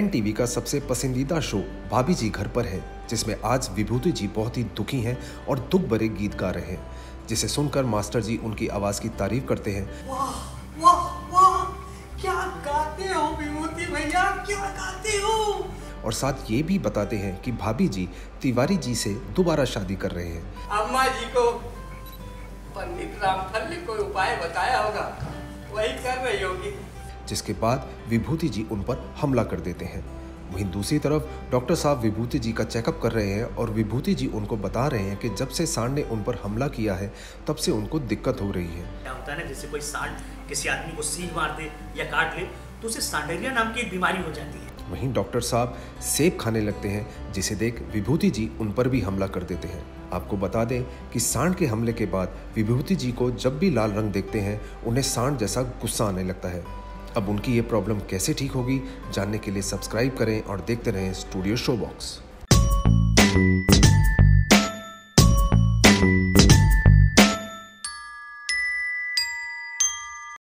NTV का सबसे पसंदीदा शो भाभी जी घर पर है, जिसमें आज विभूति जी बहुत ही दुखी हैं और दुख भरे गीत गा रहे हैं, जिसे सुनकर मास्टर जी उनकी आवाज की तारीफ करते हैं। वाह वाह वाह, क्या गाते हो विभूति भैया, क्या गाते हो। और साथ ये भी बताते हैं कि भाभी जी तिवारी जी से दोबारा शादी कर रहे हैं। अम्मा जी को पंडित रामफल ने कोई उपाय बताया होगा, वही कर रही होगी। जिसके बाद विभूति जी उन पर हमला कर देते हैं। वहीं दूसरी तरफ डॉक्टर साहब विभूति जी का चेकअप कर रहे हैं और विभूति जी उनको बता रहे हैं कि जब से सांड ने उन पर हमला किया है तब से उनको दिक्कत हो रही है। क्या होता है ना, जैसे कोई सांड किसी आदमी को सींग मार दे या काट ले तो उसे सांडेरिया नाम की एक बीमारी हो जाती है। वहीं डॉक्टर साहब सेब खाने लगते हैं, जिसे देख विभूति जी उन पर भी हमला कर देते हैं। आपको बता दें कि सांड के हमले के बाद विभूति जी को जब भी लाल रंग देखते हैं उन्हें सांड जैसा गुस्सा आने लगता है। अब उनकी ये प्रॉब्लम कैसे ठीक होगी, जानने के लिए सब्सक्राइब करें और देखते रहें स्टूडियो शो बॉक्स।